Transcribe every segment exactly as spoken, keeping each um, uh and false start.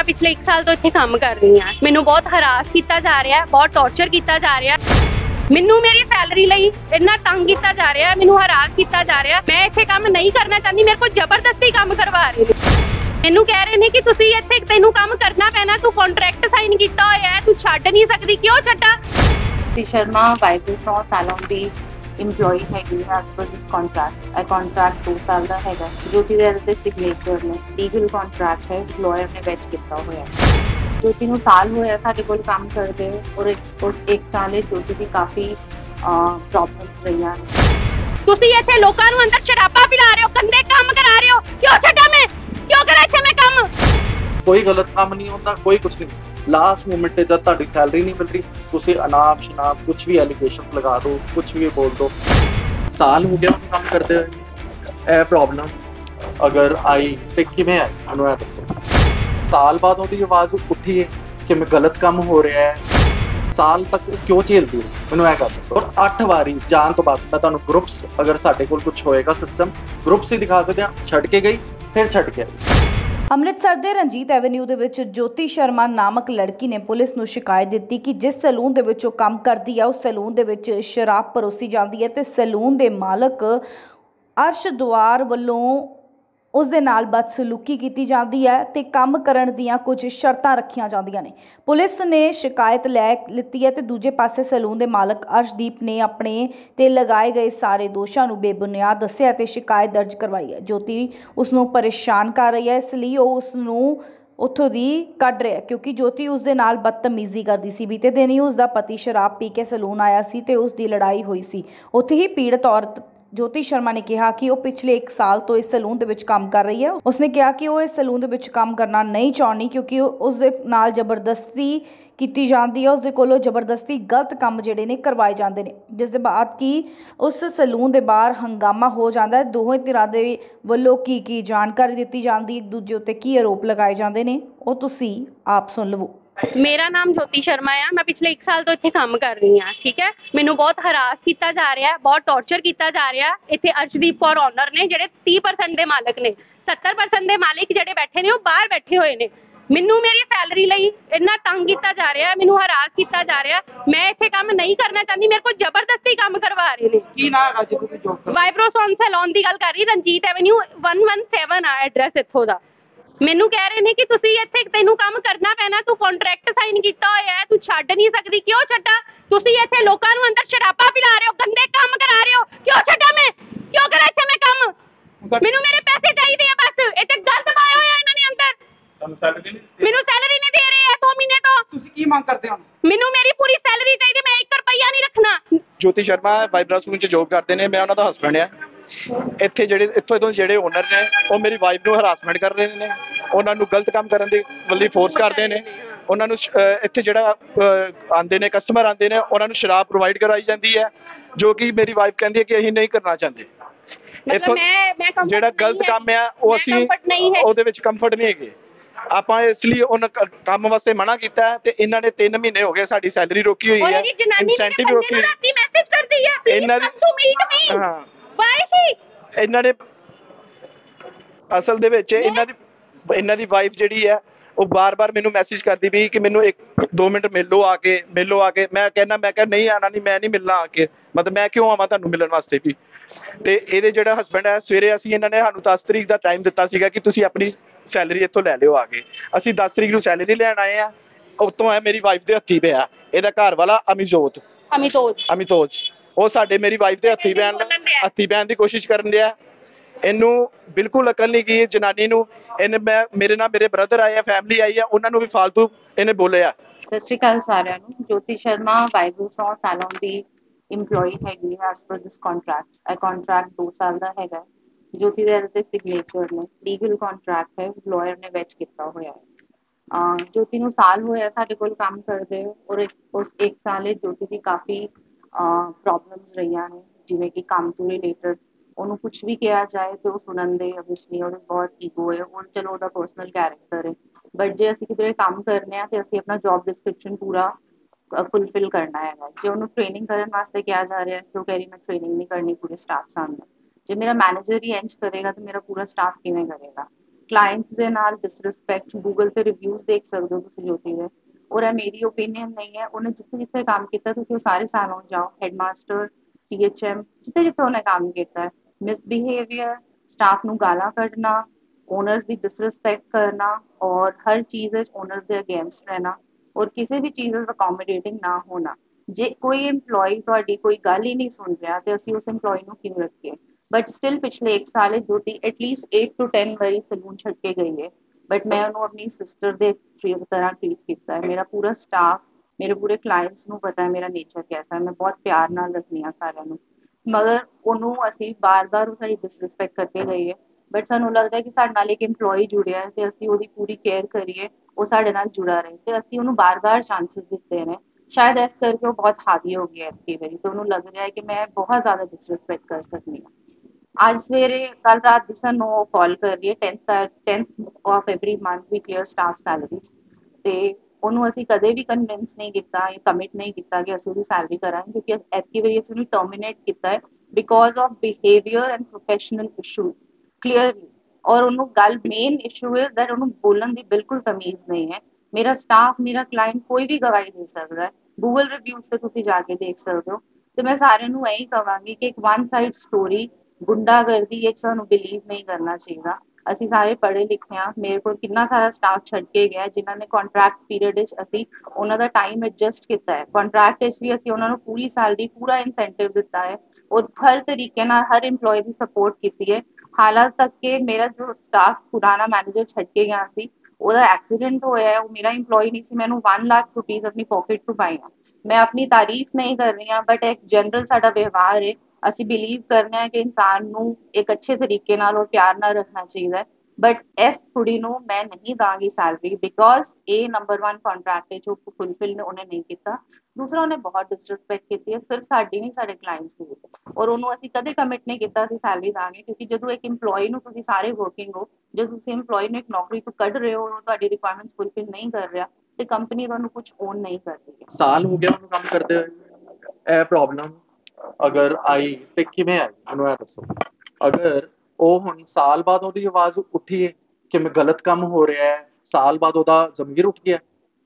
मैं पिछले एक साल तो इत्थे काम कर रही हूँ। मैनू बहुत हरास किया जा रहा है, बहुत टॉर्चर किया जा रहा है। मैनू मेरी सैलरी लई इतना तंग किया जा रहा है, मैनू हरास किया जा रहा है। मैं इत्थे काम नहीं करना चाहती, मेरे को जबरदस्ती काम करवा रहे हैं। मैनू कह रहे हैं कि तुसी इत्थे तेनू काम करना पैना, तू कॉन्ट्रैक्ट साइन किया होया है, तू छड्ड नहीं सकदी, क्यों छड्डा। ज्योति शर्मा वाइफ सौ सालों की इंप्लॉई हैगी as per this contract. A contract दो साल का हैगा ज्योति के सिग्नेचर ने, लीगल कॉन्ट्रैक्ट है, लॉयर ने बैच किया हुआ है। ज्योति को साल होया साढ़े कोल काम करते और उस एक साल ज्योति की काफ़ी प्रॉब्लम्स रही हैं। तुसी इत्थे लोगों को अंदर शराबा पिला रहे हो, गंदे काम करा रहे हो, क्यों छड्डा मैं, क्यों करा इत्थे मैं काम। कोई गलत काम नहीं होता, कोई कुछ नहीं। लास्ट मोमेंट पे जब तुम्हारी सैलरी नहीं मिल रही, उसे अनाप शनाप कुछ भी एलिगेशन लगा दो, कुछ भी बोल दो। साल हो गया काम करते हुए, प्रॉब्लम अगर आई तो किमें आई मैं दसो। साल बाद वो आवाज़ उठी है कि मैं गलत काम हो रहा है, साल तक क्यों झेलती है मैं कर दसो। और अठ बारी जान तो बाद मैं तुम्हें ग्रुप्स, अगर साढ़े को कुछ होएगा सिस्टम ग्रुप्स ही दिखा देते हैं। छड़ के गई फिर छड़ के आई। अमृतसर के रंजीत एवेन्यू के ज्योति शर्मा नामक लड़की ने पुलिस को शिकायत दी कि जिस सैलून के काम करती है उस सैलून के शराब परोसी जाती है तो सैलून के मालक अर्शदीप वालों उस दे नाल बदसलूकी की जाती है तो काम करन दियां कुछ शर्तां रखिया जांदियां ने। पुलिस ने शिकायत लै लीती है तो दूजे पासे सैलून के मालक अर्शदीप ने अपने ते लगाए गए सारे दोषां नूं बेबुनियाद दस्सिया ते शिकायत दर्ज करवाई है। ज्योति उसनूं परेशान कर रही है, इसलिए वो उसनूं उत्थों दी कढ रहा है क्योंकि ज्योति उस दे नाल बदतमीजी करती सी। बीते दिन ही उसका पति शराब पी के सैलून आया सी ते उसकी लड़ाई हुई सी। उत्थे ही पीड़ित औरत ज्योति शर्मा ने कहा कि वह पिछले एक साल तो इस सैलून के काम कर रही है। उसने कहा कि वह इस सैलून के काम करना नहीं चाहती क्योंकि उसके नाल जबरदस्ती की जाती है, उसके कोलों जबरदस्ती गलत काम जिहड़े ने करवाए जाते हैं, जिस दे बाद कि उस सैलून के बाहर हंगामा हो जाता है। दोवें धिरां दे वल्लों की की जानकारी दी जाती, एक दूजे उत्ते की आरोप लगाए जाते हैं, वो तुसीं आप सुन लवो। मेरा नाम ज्योति शर्मा है, मैं पिछले एक साल तो इत्थे काम कर रही हूँ। ठीक है, मैनू बहुत हरास किया जा रहा है, बहुत टॉर्चर किया जा रहा है। इत्थे अर्शदीप कौर ओनर ने जिहड़े तीस परसेंट के मालिक ने, सत्तर परसेंट के मालिक जिहड़े बैठे ने वो बाहर बैठे हुए ने। मैनू मेरी सैलरी लई इतना तंग किया जा रहा है, मैनू हरास किया जा रहा है। मैं इत्थे काम नहीं करना चाहती, मेरे को जबरदस्ती काम करवा रहे हैं। वाइब्रोसोन सैलून की गल कर रही, Ranjit avenue one one seven आ एड्रैस इत्थों दा। मैनू कह रहे हैं कि तुसी इत्थे तेनू काम करना पैना, तू कॉन्ट्रैक्ट साइन किया होया है, तू छड्ड नहीं सकदी, क्यों छड्डा। तुसी इत्थे लोकां नूं अंदर शराबा पिला रहे हो, गंदे काम करा रहे हो, क्यों छड्डा मैं, क्यों करा इत्थे मैं काम। मैनू मेरे पैसे चाहिए है बस, इत्थे गलत पाया होया इन्हां ने अंदर। तुहानू सैलरी नहीं, मैनू सैलरी नहीं दे रहे है दो महीने तो। तुसी की मांग करदे हो। मैनू मेरी पूरी सैलरी चाहिए, मैं एक रुपया नहीं रखना। ज्योति शर्मा वाइब्रासून च जॉब करदे ने, मैं उन्हां दा हस्बैंड आ। ਇੱਥੇ ਜਿਹੜੇ ਇੱਥੋਂ ਤੋਂ ਜਿਹੜੇ ਓਨਰ ਨੇ ਉਹ ਮੇਰੀ ਵਾਈਫ ਨੂੰ ਹਰਾਸਮੈਂਟ ਕਰ ਰਹੇ ਨੇ, ਉਹਨਾਂ ਨੂੰ ਗਲਤ ਕੰਮ ਕਰਨ ਦੀ ਵੱਲੀ ਫੋਰਸ ਕਰਦੇ ਨੇ। ਉਹਨਾਂ ਨੂੰ ਇੱਥੇ ਜਿਹੜਾ ਆਉਂਦੇ ਨੇ ਕਸਟਮਰ ਆਉਂਦੇ ਨੇ ਉਹਨਾਂ ਨੂੰ ਸ਼ਰਾਬ ਪ੍ਰੋਵਾਈਡ ਕਰਾਈ ਜਾਂਦੀ ਹੈ, ਜੋ ਕਿ ਮੇਰੀ ਵਾਈਫ ਕਹਿੰਦੀ ਹੈ ਕਿ ਅਸੀਂ ਨਹੀਂ ਕਰਨਾ ਚਾਹੁੰਦੇ। ਇੱਥੋਂ ਜਿਹੜਾ ਗਲਤ ਕੰਮ ਆ ਉਹ ਅਸੀਂ ਉਹਦੇ ਵਿੱਚ ਕੰਫਰਟ ਨਹੀਂ ਹੈਗੇ ਆਪਾਂ, ਇਸ ਲਈ ਉਹਨਾਂ ਕੰਮ ਵਾਸਤੇ ਮਨਾ ਕੀਤਾ ਤੇ ਇਹਨਾਂ ਨੇ ਤਿੰਨ ਮਹੀਨੇ ਹੋ ਗਏ ਸਾਡੀ ਸੈਲਰੀ ਰੋਕੀ ਹੋਈ ਹੈ, ਇਨਸੈਂਟਿਵ ਰੋਕੀ ਹੈ। ਮੈਸੇਜ ਕਰਦੀ ਹੈ ਇਹਨਾਂ ਦੀ, ਹਾਂ ਇਹਨਾਂ ਨੇ ਅਸਲ ਦੇ ਵਿੱਚ ਇਹਨਾਂ ਦੀ ਇਹਨਾਂ ਦੀ ਵਾਈਫ ਜਿਹੜੀ ਹੈ ਉਹ ਬਾਰ-ਬਾਰ ਮੈਨੂੰ ਮੈਸੇਜ ਕਰਦੀ ਵੀ ਕਿ ਮੈਨੂੰ ਇੱਕ ਦੋ ਮਿੰਟ ਮਿਲੋ ਆ ਕੇ, ਮਿਲੋ ਆ ਕੇ। ਮੈਂ ਕਹਿੰਦਾ ਮੈਂ ਕਿਹਾ ਨਹੀਂ ਆਣਾ ਨਹੀਂ, ਮੈਂ ਨਹੀਂ ਮਿਲਣਾ ਆ ਕੇ, ਮਤਲਬ ਮੈਂ ਕਿਉਂ ਆਵਾਂ ਤੁਹਾਨੂੰ ਮਿਲਣ ਵਾਸਤੇ ਵੀ। ਤੇ ਇਹਦੇ ਜਿਹੜਾ ਹਸਬੈਂਡ ਹੈ ਸਵੇਰੇ ਅਸੀਂ ਇਹਨਾਂ ਨੇ ਸਾਨੂੰ ਦਸ ਤਰੀਕ ਦਾ ਟਾਈਮ ਦਿੱਤਾ ਸੀਗਾ ਕਿ ਤੁਸੀਂ ਆਪਣੀ ਸੈਲਰੀ ਇੱਥੋਂ ਲੈ ਲਿਓ ਆ ਕੇ। ਅਸੀਂ ਦਸ ਤਰੀਕ ਨੂੰ ਸੈਲਰੀ ਲੈਣ ਆਏ ਆ, ਉੱਤੋਂ ਹੈ ਮੇਰੀ ਵਾਈਫ ਦੇ ਹੱਥੀ ਪਿਆ ਇਹਦਾ ਘਰ ਵਾਲਾ ਅਮਿਜੋਤ ਅਮਿਤੋਜ ਅਮਿਤੋਜ ਉਹ ਸਾਡੇ ਮੇਰੀ ਵਾਈਫ ਦੇ ਹੱਥੀ ਬੈਣ ਹੱਥੀ ਬੈਣ ਦੀ ਕੋਸ਼ਿਸ਼ ਕਰਨ ਦਿਆ। ਇਹਨੂੰ ਬਿਲਕੁਲ ਅਕਲ ਨਹੀਂ ਗਈ ਜਨਾਨੀ ਨੂੰ। ਇਹਨੇ ਮੈਂ ਮੇਰੇ ਨਾਲ ਮੇਰੇ ਬ੍ਰਦਰ ਆਏ ਆ, ਫੈਮਿਲੀ ਆਈ ਆ, ਉਹਨਾਂ ਨੂੰ ਵੀ ਫਾਲਤੂ ਇਹਨੇ ਬੋਲਿਆ। ਸਤਿ ਸ਼੍ਰੀ ਅਕਾਲ ਸਾਰਿਆਂ ਨੂੰ। ਜੋਤੀ ਸ਼ਰਮਾ ਵਾਈਬੂ ਸੌ ਸਾਲਾਂ ਦੀ ਇੰਪਲੋਈ ਹੈਗੀ ਹੈ ਐਸ ਪਰ ਦਿਸ ਕੌਂਟਰੈਕਟ। ਇਹ ਕੌਂਟਰੈਕਟ ਦੋ ਸਾਲ ਦਾ ਹੈਗਾ, ਜੋਤੀ ਦੇ ਇਹਦੇ ਸਿਗਨੇਚਰ ਨੇ, ਲੀਗਲ ਕੌਂਟਰੈਕਟ ਹੈ, ਲਾਇਰ ਨੇ ਵੈਚ ਕੀਤਾ ਹੋਇਆ ਹੈ। ਜੋਤੀ ਨੂੰ ਸਾਲ ਹੋਇਆ ਸਾਡੇ ਕੋਲ ਕੰਮ ਕਰਦੇ ਔਰ ਉਸ ਇੱਕ ਸਾਲ ਜੋਤੀ ਦੀ ਕਾਫੀ ਪ੍ਰੋਬਲਮਸ ਰਹੀਆਂ ਨੇ, ਜਿਵੇਂ ਕਿ ਕੰਮ ਤੋਂ ਰਿਲੇਟਡ। ਉਹਨੂੰ ਕੁਛ ਵੀ ਕਿਹਾ ਜਾਏ ਤੇ ਉਹ ਸੁਣਨ ਦੇ ਅਵਿਸ਼ ਨਹੀਂ, ਉਹਨੂੰ ਬਹੁਤ ਈਗੋ ਹੈ। ਹੁਣ ਚਲੋ ਉਹਦਾ ਪਰਸਨਲ ਕੈਰੈਕਟਰ ਹੈ, ਬਟ ਜੇ ਅਸੀਂ ਕਿਧਰੇ ਕੰਮ ਕਰਨੇ ਆ ਤੇ ਅਸੀਂ ਆਪਣਾ ਜੋਬ ਡਿਸਕ੍ਰਿਪਸ਼ਨ ਪੂਰਾ ਫੁਲਫਿਲ ਕਰਨਾ ਹੈਗਾ। ਜੇ ਉਹਨੂੰ ਟ੍ਰੇਨਿੰਗ ਕਰਨ ਵਾਸਤੇ ਕਿਹਾ ਜਾ ਰਿਹਾ ਤੇ ਉਹ ਕਹਿ ਰਹੀ ਮੈਂ ਟ੍ਰੇਨਿੰਗ ਨਹੀਂ ਕਰਨੀ ਪੂਰੇ ਸਟਾਫ ਸਾਹਮਣੇ। ਜੇ ਮੇਰਾ ਮੈਨੇਜਰ ਹੀ ਇੰਜ ਕਰੇਗਾ ਤੇ ਮੇਰਾ ਪੂਰਾ ਸਟਾਫ ਕਿਵੇਂ ਕਰੇਗਾ। क्लाइंट्स दे नाल डिसरिस्पेक्ट गूगल ते रिव्यूज देख सकदे हो तुसीं ज्योति दे और ये मेरी ओपीनियन नहीं है। उन्हें जिथे जिथे काम किया तुसीं सारे सालों जाओ हेडमास्टर टी एच एम जिथे जिथे उन्हें काम किया है मिसबिहेवियर स्टाफ नू गालां कढना ओनर्स की डिसरिस्पेक्ट करना और हर चीज़ ओनर्स के अगेंस्ट रहना और किसी भी चीज़ अकोमोडेटिंग ना होना। जे कोई एम्प्लॉई थोड़ी कोई गल ही नहीं सुन रहा तो असी उस एम्प्लॉई को क्यों रखिए। बट स्टिल पिछले एक साल Jyoti at least eight to ten बारी सलून छड़ के गई है बट मैं उन्होंने अपनी सिस्टर के तरह ट्रीट किया है। मेरा पूरा स्टाफ मेरे पूरे क्लाइंट्स को पता है मेरा नेचर कैसा है, मैं बहुत प्यार नाल रखनी हाँ सारे मगर उन्होंने असी बार बार सारी डिसरिस्पेक्ट करते गई है। बट सू लगता है कि साढ़े नाल एक एम्प्लॉई जुड़िया है तो असी वो पूरी केयर करिए वो साढ़े नाल जुड़ा रहे तो असी उन्होंने बार बार चांसिस दिते हैं शायद इस करके वो बहुत हावी हो गया कई बार तो उन्होंने लग रहा है कि मैं बहुत ज़्यादा डिसरिस्पेक्ट कर सकती हूँ। आज सवेरे कल रात भी सू कॉल कर रही है tenth tenth of every month we clear staff salaries तो उन्होंने असी कदे भी कन्विंस नहीं किया कमिट नहीं किया कि असी वो सैलरी करा क्योंकि एतकी बारी असी टर्मीनेट किया है because of behaviour and professional issues clearly और उन्हों गल मेन इशू है दैट उन्होंने बोलन की बिल्कुल तमीज नहीं है। मेरा स्टाफ मेरा क्लाइंट कोई भी गवाही दे सकता है गूगल रिव्यूज से तुम जाके देख सकते हो तो मैं सारे यही कहांगी कि एक वन साइड स्टोरी गुंडागर्दी एक सू बिलीव नहीं करना चाहिए। असी सारे पढ़े लिखे हाँ मेरे को कितना सारा स्टाफ छड़ के गया जिन्होंने कॉन्ट्रैक्ट पीरियड असी उन्होंने टाइम एडजस्ट किया है कॉन्ट्रैक्ट भी असी उन्होंने पूरी सैलरी पूरा इंसेंटिव दिता है और हर तरीके हर इंप्लॉय की सपोर्ट की है। हालात तक के मेरा जो स्टाफ पुराना मैनेजर छड़ के गया सी उहदा एक्सीडेंट होया वो मेरा इंप्लॉई नहीं सी मैंने वन लाख रुपीज़ अपनी पॉकेट तो पाई हाँ। मैं अपनी तारीफ नहीं कर रही हाँ बट एक जनरल साडा व्यवहार है असी बिलीव करने हैं कि इंसान नू एक अच्छे तरीके नाल और प्यार नाल रखना चाहिए बट इस कुड़ी नू मैं नहीं दांगी salary because a number one contract है जो फुलफिल उन्हें नहीं किया दूसरा उन्हें बहुत डिसरिस्पेक्ट की सिर्फ साड़ी नहीं साढ़े क्लाइंट्स की और उन्होंने असी कदे कमिट नहीं किया असी सैलरी देंगे क्योंकि जो एक इंप्लॉय नू तुसीं सारे वर्किंग हो जो तुसीं इंप्लॉय नू एक नौकरी तो कढ़ रहे हो तुहाडी रिक्वायरमेंट्स फुलफिल नहीं कर रहा तो कंपनी तुहानू कुछ ओन नहीं करती है। साल हो गया उन्होंने काम करते हुए प्रॉब्लम अगर आई तो किवें आई उन्होंने दसो अगर ਉਹ ਹੁਣ ਸਾਲ ਬਾਅਦ ਉਹਦੀ ਆਵਾਜ਼ ਉੱਠੀ ਹੈ ਕਿ ਮੈਂ ਗਲਤ ਕੰਮ ਹੋ ਰਿਹਾ ਹੈ ਸਾਲ ਬਾਅਦ ਉਹਦਾ ਜ਼ਮੀਰ ਉੱਠ ਗਿਆ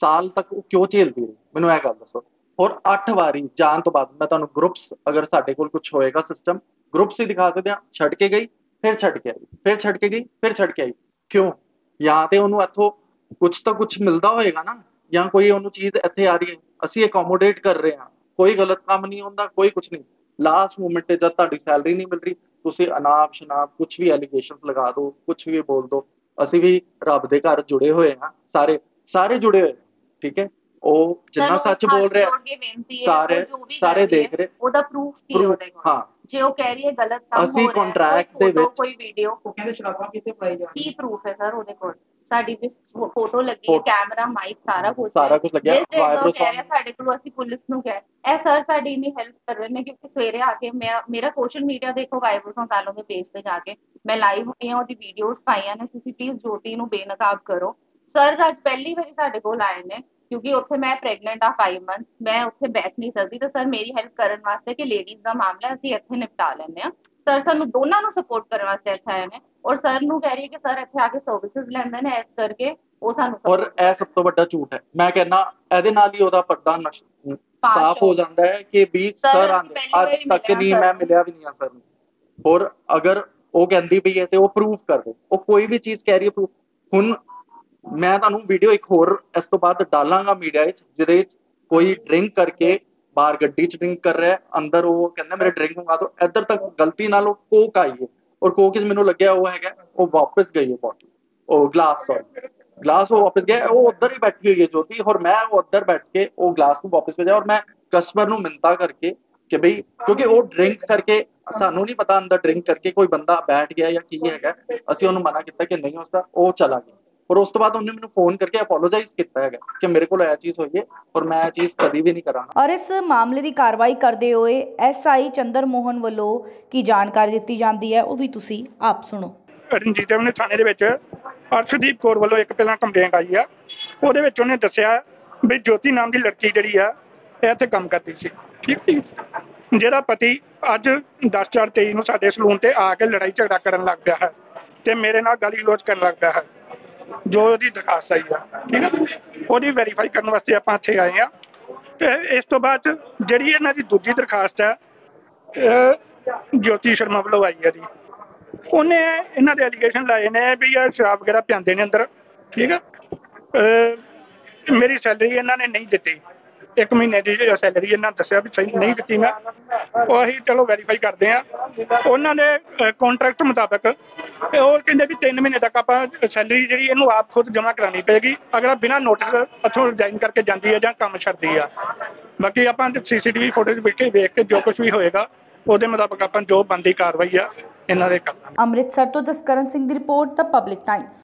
ਸਾਲ ਤੱਕ ਉਹ ਕਿਉਂ ਝੇਲਦੀ ਰਹੀ ਮੈਨੂੰ ਇਹ ਗੱਲ ਦੱਸੋ। ਹੋਰ ਅੱਠ ਵਾਰੀ ਜਾਣ ਤੋਂ ਬਾਅਦ ਮੈਂ ਤੁਹਾਨੂੰ ਗਰੁੱਪਸ ਅਗਰ ਸਾਡੇ ਕੋਲ ਕੁਝ ਹੋਏਗਾ ਸਿਸਟਮ ਗਰੁੱਪਸ ਹੀ ਦਿਖਾ ਸਕਦੇ ਹਾਂ ਛੱਡ ਕੇ ਗਈ ਫਿਰ ਛੱਡ ਕੇ ਆਈ ਫਿਰ ਛੱਡ ਕੇ ਗਈ ਫਿਰ ਛੱਡ ਕੇ ਆਈ ਕਿਉਂ ਜਾਂ ਤਾਂ ਉਹਨੂੰ ਇੱਥੋਂ ਕੁਛ ਤਾਂ ਕੁਛ ਮਿਲਦਾ ਹੋਏਗਾ ਨਾ ਜਾਂ ਕੋਈ ਉਹਨੂੰ ਚੀਜ਼ ਇੱਥੇ ਆ ਰਹੀ ਹੈ ਅਸੀਂ ਅਕੋਮੋਡੇਟ ਕਰ ਰਹੇ ਹਾਂ ਕੋਈ ਗਲਤ ਕੰਮ ਨਹੀਂ ਹੁੰਦਾ ਕੋਈ ਕੁਛ ਨਹੀਂ ਲਾਸਟ ਮੂਮੈਂਟ 'ਤੇ ਜਦ ਤੁਹਾਡੀ ਸੈਲਰੀ ਨਹੀਂ ਮਿਲ ਰਹੀ ਤੁਸੀਂ ਅਨਾਬ ਸ਼ਨਾਬ ਕੁਛ ਵੀ ਐਲੀਗੇਸ਼ਨਸ ਲਗਾ ਦਿਓ ਕੁਛ ਵੀ ਬੋਲ ਦਿਓ। ਅਸੀਂ ਵੀ ਰੱਬ ਦੇ ਘਰ ਜੁੜੇ ਹੋਏ ਹਾਂ ਸਾਰੇ ਸਾਰੇ ਜੁੜੇ ਹੋਏ ਠੀਕ ਹੈ ਉਹ ਜਿੰਨਾ ਸੱਚ ਬੋਲ ਰਿਹਾ ਸਾਰੇ ਸਾਰੇ ਦੇਖ ਰਹੇ ਉਹਦਾ ਪ੍ਰੂਫ ਕੀ ਉਹਦੇ ਕੋਲ ਹਾਂ ਜੇ ਉਹ ਕਹਿ ਰਹੀ ਹੈ ਗਲਤ ਕੰਮ ਹੋ ਰਿਹਾ ਅਸੀਂ ਕੰਟਰੈਕਟ ਦੇ ਵਿੱਚ ਕੋਈ ਵੀਡੀਓ ਉਹ ਕਹਿੰਦੇ ਸ਼ਰਾਬਾਂ ਕਿੱਥੇ ਪਾਈ ਜਾਂਦੀ ਕੀ ਪ੍ਰੂਫ ਹੈ ਸਰ ਉਹਦੇ ਕੋਲ ਸਾਡੀ ਵੀ ਫੋਟੋ ਲੱਗੀ ਹੈ ਕੈਮਰਾ ਮਾਈਕ ਸਾਰਾ ਕੁਝ ਸਾਰਾ ਕੁਝ ਲੱਗਿਆ ਵਾਇਰਲ ਕਹਿ ਰਿਹਾ ਸਾਡੇ ਕੋਲ ਅਸੀਂ ਪੁਲਿਸ ਨੂੰ ਕਹਿ ਐ ਸਰ ਸਾਡੀ ਇਨੀ ਹੈਲਪ ਕਰ ਰਹੇ ਨੇ ਕਿਉਂਕਿ ਸਵੇਰੇ ਆ ਕੇ ਮੈਂ ਮੇਰਾ ਸੋਸ਼ਲ ਮੀਡੀਆ ਦੇਖੋ ਵਾਇਰਲ ਸੰਸਾਲੋਂ ਦੇ ਪੇਜ ਤੇ ਜਾ ਕੇ ਮੈਂ ਲਾਈਵ ਹੋਈ ਹਾਂ ਉਹਦੀ ਵੀਡੀਓਜ਼ ਪਾਈਆਂ ਨੇ ਤੁਸੀਂ ਪਲੀਜ਼ ਜੋਤੀ ਨੂੰ ਬੇਨਕਾਬ ਕਰੋ। ਸਰ ਅੱਜ ਪਹਿਲੀ ਵਾਰੀ ਸਾਡੇ ਕੋਲ ਆਏ ਨੇ क्योंकि उत्थे मैं प्रेगनेंट आ फाइव मंथ मैं उत्थे बैठ नहीं सकती तो सर मेरी हेल्प करने वास्ते कि लेडीज़ का मामला असीं इत्थे निपटा लैंदे आ सर सानू दोनों नू सपोर्ट करने वास्ते इत्थे आए ने और सर नू कह रही है कि सर इत्थे आके सर्विसेज लैंदे ने इस करके ओ सानू और ए सब तो बड़ा झूठ है मैं कहना एदे नाल ही ओदा पर्दा साफ हो जांदा है कि बीस सर आंदे अज तक नहीं मैं मिलिया भी नहीं आ सर नू और अगर ओ कहंदी पई है ते ओ प्रूफ कर दे ओ कोई भी चीज़ कह रही है प्रूफ हुण मैं तुहानू वीडियो एक होर इस तो बाद डालांगा मीडिया जिहदे कोई ड्रिंक करके बाहर गड्डी च ड्रिंक कर रहा है अंदर वो कहंदा मेरे ड्रिंक मंगा दो इधर तक गलती नाल कोक आई है और कोक इस मैनू लग्या वो हैगा वो वापस गई है बॉटल वो ग्लास सॉरी ग्लास वो वापस गया वो उधर ही बैठी हुई है ज्योति और मैं वो उधर बैठ के वो ग्लास को वापस भेजा और मैं कस्टमर नू मिन्नता करके कि भाई क्योंकि वो ड्रिंक करके सानू नहीं पता अंदर ड्रिंक करके कोई बंदा बैठ गया या की हैगा असीं उहनू मना किया कि नहीं उसदा वो चला गया और उस तो बाद उन्होंने मैंने फोन करके अपोलोजाइज किया है कि मेरे को यह चीज़ हुई है और मैं यह चीज़ कभी भी नहीं करांगा। और इस मामले की कार्रवाई करते हुए एस आई चंद्र मोहन वालों की जानकारी दी जाती है वो भी तुसी आप सुनो। रणजीत एवन्यू थाने दे विच अर्शदीप कौर वालों एक पहला कंप्लेंट आई है उहदे विच उन्हें दस्सिया भी ज्योति नाम की लड़की जिहड़ी है इह इत्थे काम करती सी ठीक है जिहदा पति अज दस चार तेईस नूं साडे सलून ते आ के लड़ाई झगड़ा करन लग पिया है ਤੇ ਮੇਰੇ ਨਾਲ ਗਾਲੀ ਗਲੋਚ ਕਰਨ ਲੱਗ ਪਿਆ ਹੈ जो ਉਹਦੀ ਦਰਖਾਸਤ ਆਈ ਆ। ठीक है, ਉਹਦੀ ਵੈਰੀਫਾਈ ਕਰਨ ਵਾਸਤੇ ਆਪਾਂ ਇੱਥੇ ਆਏ ਆ। इस तो बाद ਜਿਹੜੀ ਇਹਨਾਂ ਦੀ ਦੂਜੀ ਦਰਖਾਸਤ ਹੈ ज्योति शर्मा ਵੱਲੋਂ आई है जी। ਉਹਨੇ ਇਹਨਾਂ ਦੇ ਐਲੀਗੇਸ਼ਨ ਲਾਏ ਨੇ ਵੀ ਇਹ ਸ਼ਰਾਬ ਵਗੈਰਾ ਪਿਆਂਦੇ ਨੇ ਅੰਦਰ। ठीक है, मेरी सैलरी ਇਹਨਾਂ ਨੇ ਨਹੀਂ ਦਿੱਤੀ, एक महीने की सैलरी इन्होंने दसिया भी सही नहीं दी मैं, और अभी चलो वेरीफाई करते हैं। उन्होंने कॉन्ट्रैक्ट मुताबिक वो कहते भी तीन महीने तक आप सैलरी जी इनू आप खुद जमा करानी पेगी, अगर आप बिना नोटिस इथों रिजाइन करके जाती है जां काम छड्डदी आ। बाकी आप C C T V footage बैठे देख के जो कुछ भी होएगा उसके मुताबिक आप जो बनती कार्रवाई आ इन्हों दे करांगे। अमृतसर तो जसकरण सिंह की रिपोर्ट द पब्लिक टाइम्स।